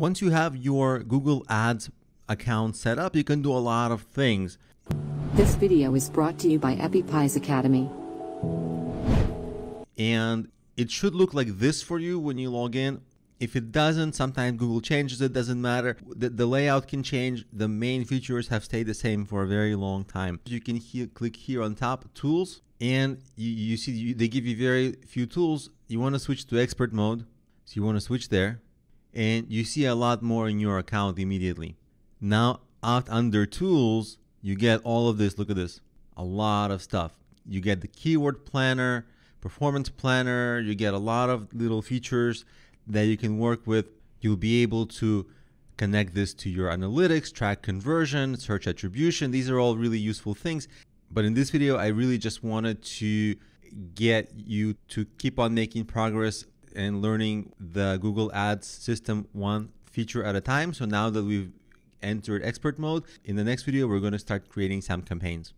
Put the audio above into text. Once you have your Google Ads account set up, you can do a lot of things. This video is brought to you by EpiPies Academy. And it should look like this for you when you log in. If it doesn't, sometimes Google changes it, doesn't matter. The layout can change. The main features have stayed the same for a very long time. You can click here on top, Tools, and you see they give you very few tools. You want to switch to Expert mode, so you want to switch there. And you see a lot more in your account immediately. Now, out under Tools, you get all of this. Look at this, a lot of stuff. You get the Keyword Planner, Performance Planner, you get a lot of little features that you can work with. You'll be able to connect this to your analytics, track conversion, search attribution. These are all really useful things. But in this video, I really just wanted to get you to keep on making progress and learning the Google Ads system one feature at a time. So now that we've entered expert mode, in the next video, we're going to start creating some campaigns.